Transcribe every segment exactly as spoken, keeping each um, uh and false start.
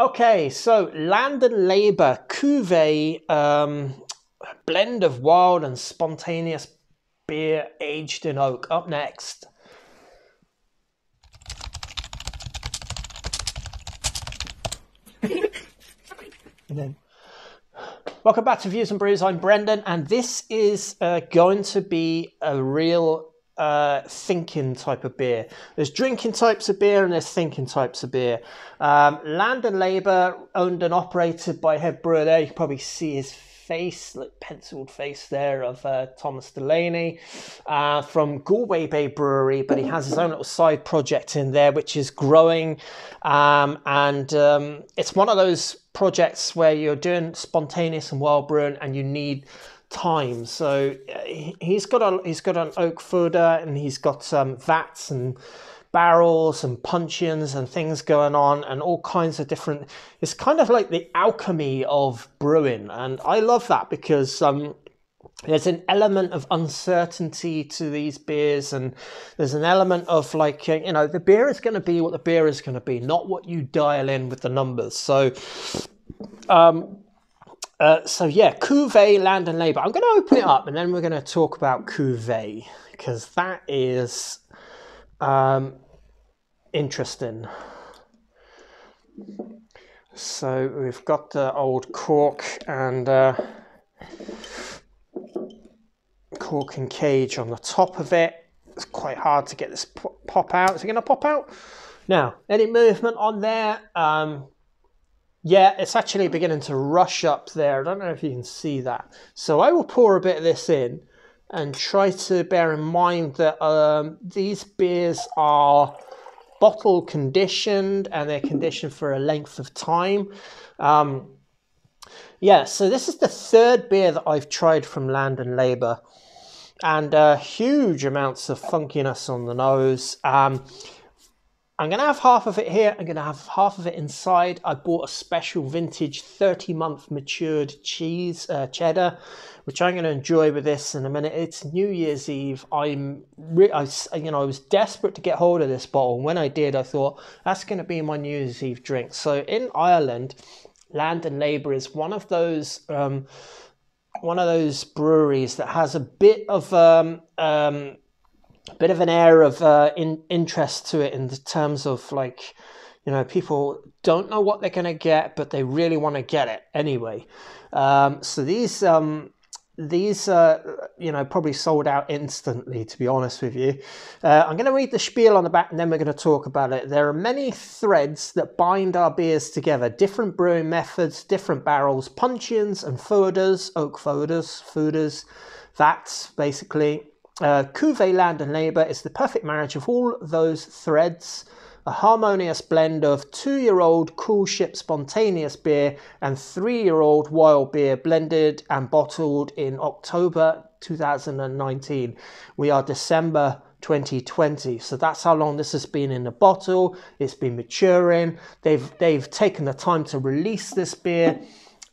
Okay, so Land and Labour Cuvée, um, blend of wild and spontaneous beer aged in oak. Up next. And then. Welcome back to Views and Brews. I'm Brendan, and this is uh, going to be a real uh, thinking type of beer. There's drinking types of beer and there's thinking types of beer. Um, Land and Labour, owned and operated by head brewer there. You can probably see his face, like penciled face there, of uh, Thomas Delaney uh, from Galway Bay Brewery, but he has his own little side project in there, which is growing. Um, and um, it's one of those projects where you're doing spontaneous and wild brewing and you need time. So he's got a he's got an oak fooder, and he's got some um, vats and barrels and puncheons and things going on, and all kinds of different. It's kind of like the alchemy of brewing, and I love that, because um there's an element of uncertainty to these beers, and there's an element of, like, you know, the beer is going to be what the beer is going to be, not what you dial in with the numbers. So, um, uh, so yeah, Cuvée, Land and Labour. I'm going to open it up, and then we're going to talk about Cuvée, because that is um, interesting. So we've got the old cork and... Uh, cork and cage on the top of it. It's quite hard to get this pop out. Is it going to pop out? Now, any movement on there? Um, yeah, it's actually beginning to rush up there. I don't know if you can see that. So I will pour a bit of this in, and try to bear in mind that um, these beers are bottle conditioned, and they're conditioned for a length of time. Um, yeah, so this is the third beer that I've tried from Land and Labour. And uh, huge amounts of funkiness on the nose. Um, I'm going to have half of it here. I'm going to have half of it inside. I bought a special vintage thirty month matured cheese, uh, cheddar, which I'm going to enjoy with this in a minute. It's New Year's Eve. I'm, re I, you know, I was desperate to get hold of this bottle. When I did, I thought, that's going to be my New Year's Eve drink. So in Ireland, Land and Labour is one of those... Um, one of those breweries that has a bit of um, um, a bit of an air of uh, in interest to it, in the terms of, like, you know, people don't know what they're going to get, but they really want to get it anyway. Um, so these um, these uh, you know, probably sold out instantly, to be honest with you. Uh, I'm going to read the spiel on the back, and then we're going to talk about it. There are many threads that bind our beers together: different brewing methods, different barrels, puncheons and fooders, oak fooders, fooders, vats, basically. Uh, Cuvée, Land and Labour is the perfect marriage of all those threads. A harmonious blend of two-year-old cool ship spontaneous beer and three-year-old wild beer, blended and bottled in October two thousand nineteen. We are December twenty twenty, so that's how long this has been in the bottle. It's been maturing. They've they've taken the time to release this beer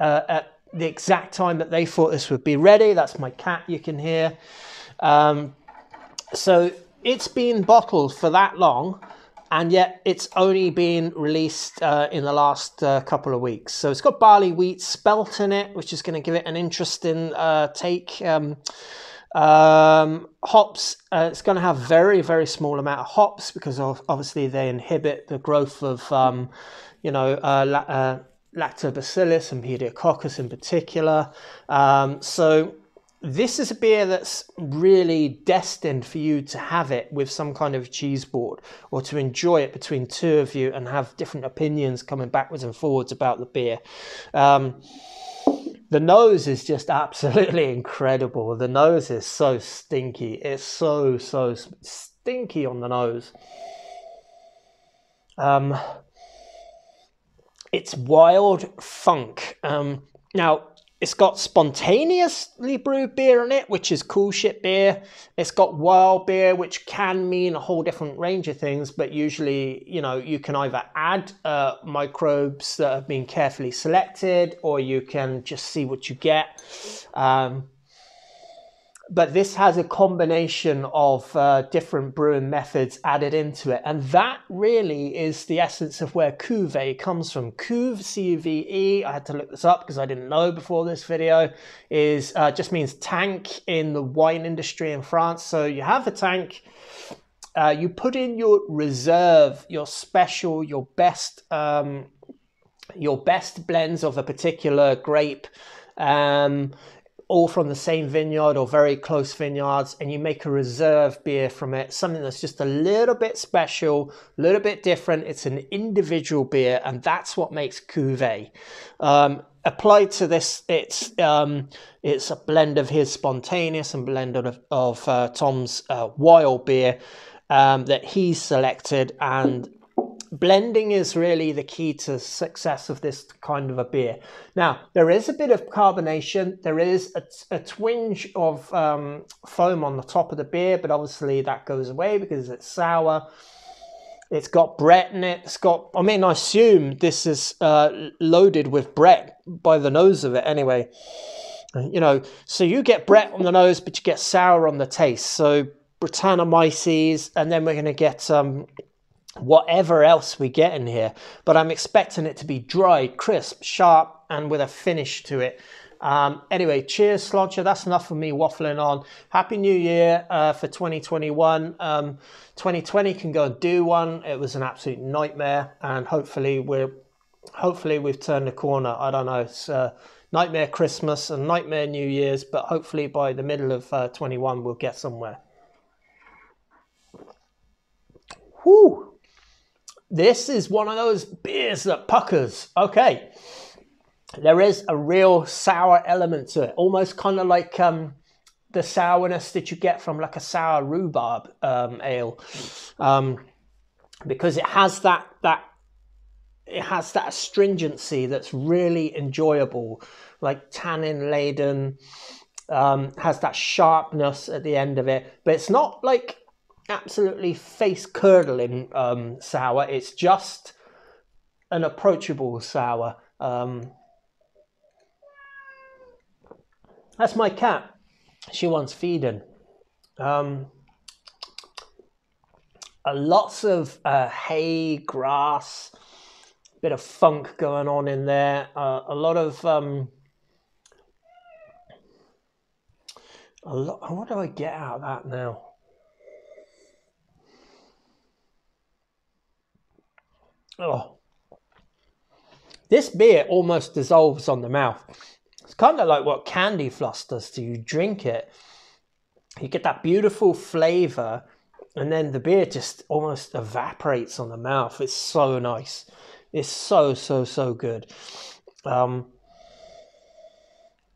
uh, at the exact time that they thought this would be ready. That's my cat you can hear. Um, so it's been bottled for that long, and yet it's only been released uh, in the last uh, couple of weeks. So it's got barley wheat spelt in it, which is going to give it an interesting uh, take. Um, um, hops, uh, it's going to have very, very small amount of hops, because of, obviously they inhibit the growth of, um, you know, uh, la uh, Lactobacillus and Pediococcus in particular. Um, so... This is a beer that's really destined for you to have it with some kind of cheese board, or to enjoy it between two of you and have different opinions coming backwards and forwards about the beer. Um, the nose is just absolutely incredible. The nose is so stinky. It's so, so stinky on the nose. Um, it's wild funk. Um, now... It's got spontaneously brewed beer in it, which is cool shit beer. It's got wild beer, which can mean a whole different range of things, but usually, you know, you can either add uh, microbes that have been carefully selected, or you can just see what you get. Um, but this has a combination of uh, different brewing methods added into it. And that really is the essence of where Cuvée comes from. Cuve, C U V E, I had to look this up because I didn't know before this video, is uh, just means tank in the wine industry in France. So you have a tank, uh, you put in your reserve, your special, your best, um, your best blends of a particular grape, um, all from the same vineyard or very close vineyards, and you make a reserve beer from it, something that's just a little bit special, a little bit different. It's an individual beer, and that's what makes Cuvée. Um, applied to this, it's um, it's a blend of his spontaneous and blend of, of uh, Tom's uh, wild beer um, that he's selected, and blending is really the key to success of this kind of a beer. Now, there is a bit of carbonation. There is a, a twinge of um, foam on the top of the beer, but obviously that goes away because it's sour. It's got Brett in it. It's got, I mean, I assume this is uh, loaded with Brett by the nose of it anyway. You know, so you get Brett on the nose, but you get sour on the taste. So Brettanomyces, and then we're going to get um, whatever else we get in here, but I'm expecting it to be dry, crisp, sharp, and with a finish to it. Um, anyway, cheers, Slodger. That's enough for me waffling on. Happy New Year uh, for twenty twenty-one. Um, twenty twenty can go and do one. It was an absolute nightmare, and hopefully we're hopefully we've turned the corner. I don't know. It's uh, nightmare Christmas and nightmare New Year's, but hopefully by the middle of uh, twenty-one we'll get somewhere. Whoo! This is one of those beers that puckers. Okay, there is a real sour element to it, almost kind of like um, the sourness that you get from like a sour rhubarb um, ale, um, because it has that that it has that astringency that's really enjoyable, like tannin laden, um, has that sharpness at the end of it, but it's not like absolutely face-curdling um, sour. It's just an approachable sour. Um, that's my cat. She wants feeding. Um, uh, lots of uh, hay, grass, a bit of funk going on in there. Uh, a lot of... Um, a lot, what do I get out of that now? Oh, this beer almost dissolves on the mouth. It's kind of like what candy floss does to you. Drink it, you get that beautiful flavor, and then the beer just almost evaporates on the mouth. It's so nice. It's so, so, so good. Um,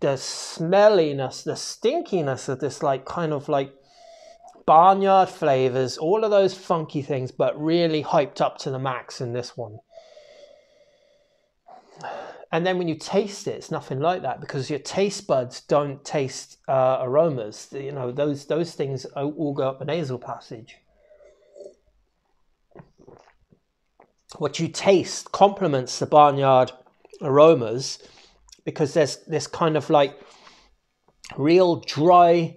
the smelliness, the stinkiness of this, like kind of like barnyard flavors, all of those funky things, but really hyped up to the max in this one. And then when you taste it, it's nothing like that, because your taste buds don't taste uh, aromas. You know, those those things all go up the nasal passage. What you taste complements the barnyard aromas, because there's this kind of like real dry,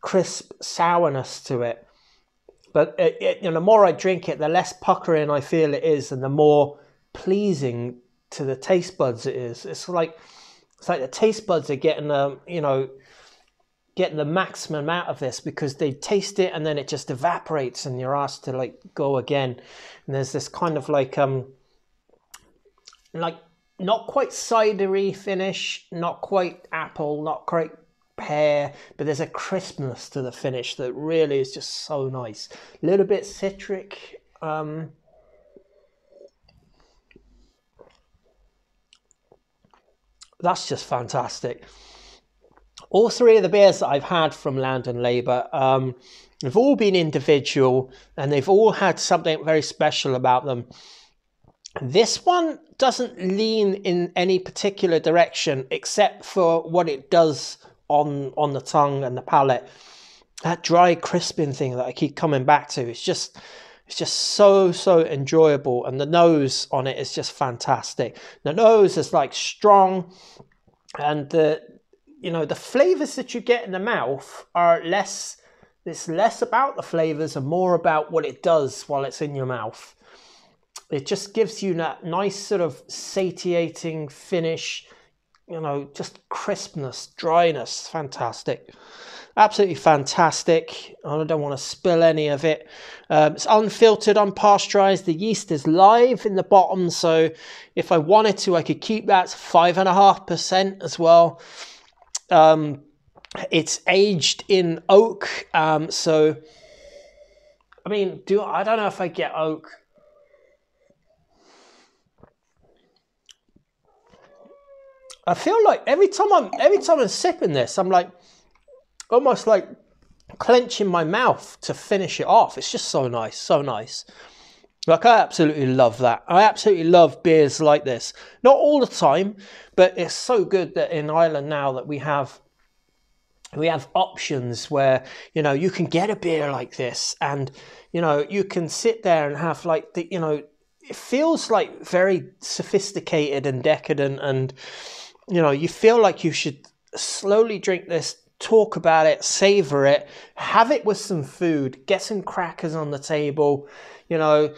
crisp sourness to it, but it, it, you know, the more I drink it, the less puckering I feel it is, and the more pleasing to the taste buds it is. It's like it's like the taste buds are getting um you know getting the maximum out of this, because they taste it and then it just evaporates and you're asked to like go again. And there's this kind of like um like not quite cidery finish, not quite apple, not quite pear, but there's a crispness to the finish that really is just so nice. A little bit citric. Um, that's just fantastic. All three of the beers that I've had from Land and Labour, um, they've all been individual, and they've all had something very special about them. This one doesn't lean in any particular direction, except for what it does on on the tongue and the palate. That dry crisping thing that I keep coming back to, it's just it's just so so enjoyable, and the nose on it is just fantastic. The nose is like strong, and the you know, the flavors that you get in the mouth are less, it's less about the flavors and more about what it does while it's in your mouth. It just gives you that nice sort of satiating finish, you know, just crispness, dryness. Fantastic. Absolutely fantastic. I don't want to spill any of it. Um, it's unfiltered, unpasteurized. The yeast is live in the bottom, so if I wanted to, I could keep that five and a half percent as well. Um, it's aged in oak. Um, so, I mean, do I don't know if I get oak. I feel like every time I'm every time I'm sipping this, I'm like almost like clenching my mouth to finish it off. It's just so nice, so nice. Like, I absolutely love that. I absolutely love beers like this. Not all the time, but it's so good that in Ireland now that we have we have options where, you know, you can get a beer like this and, you know, you can sit there and have like the, you know, it feels like very sophisticated and decadent, and, you know, you feel like you should slowly drink this, talk about it, savor it, have it with some food, get some crackers on the table, you know.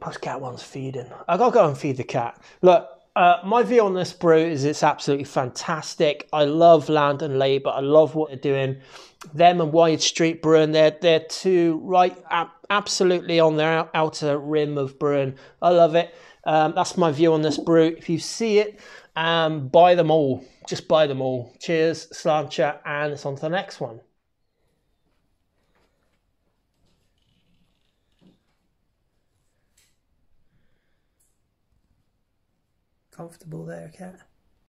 Post cat one's feeding. I gotta go and feed the cat. Look, uh, my view on this brew is it's absolutely fantastic. I love Land and Labour. I love what they're doing. Them and Wide Street Brewing, they're, they're two right absolutely on their outer rim of brewing. I love it. Um, that's my view on this brew. If you see it, um, buy them all. Just buy them all. Cheers, sláinte, and it's on to the next one. Comfortable there, cat.